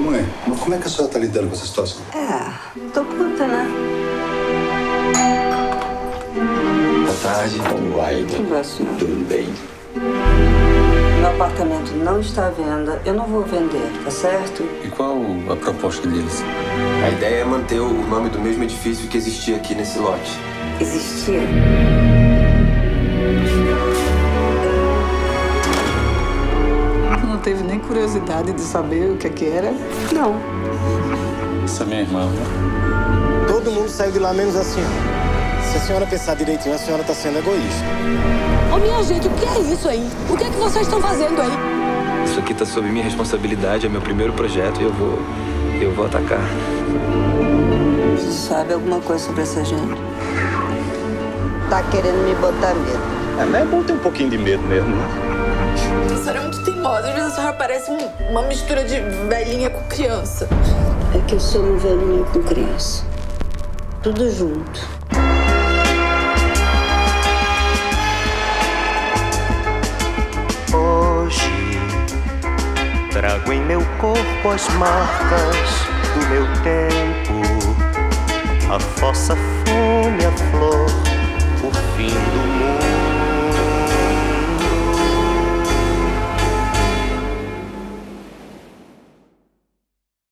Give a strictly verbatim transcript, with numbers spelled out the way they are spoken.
Mãe, mas como é que a senhora tá lidando com essa situação? É, tô puta, né? Boa tarde, como vai? Tudo bem? Meu apartamento não está à venda, eu não vou vender, tá certo? E qual a proposta deles? A ideia é manter o nome do mesmo edifício que existia aqui nesse lote. Existia? Não teve nem curiosidade de saber o que é que era? Não. Essa é minha irmã, né? Todo mundo saiu de lá, menos a senhora. Se a senhora pensar direitinho, a senhora tá sendo egoísta. Ô, minha gente, o que é isso aí? O que é que vocês estão fazendo aí? Isso aqui tá sob minha responsabilidade, é meu primeiro projeto e eu vou... eu vou atacar. Você sabe alguma coisa sobre essa gente? Tá querendo me botar medo. É, mas é bom ter um pouquinho de medo mesmo, né? A senhora é muito teimosa, às vezes a senhora parece um, uma mistura de velhinha com criança. É que eu sou um velhinho com criança. Tudo junto. Trago em meu corpo as marcas do meu tempo, a fossa, a fome, a flor.